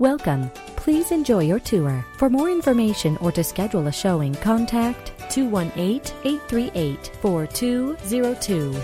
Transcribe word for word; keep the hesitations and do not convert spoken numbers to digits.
Welcome. Please enjoy your tour. For more information or to schedule a showing, contact two one eight, eight three eight, four two zero two.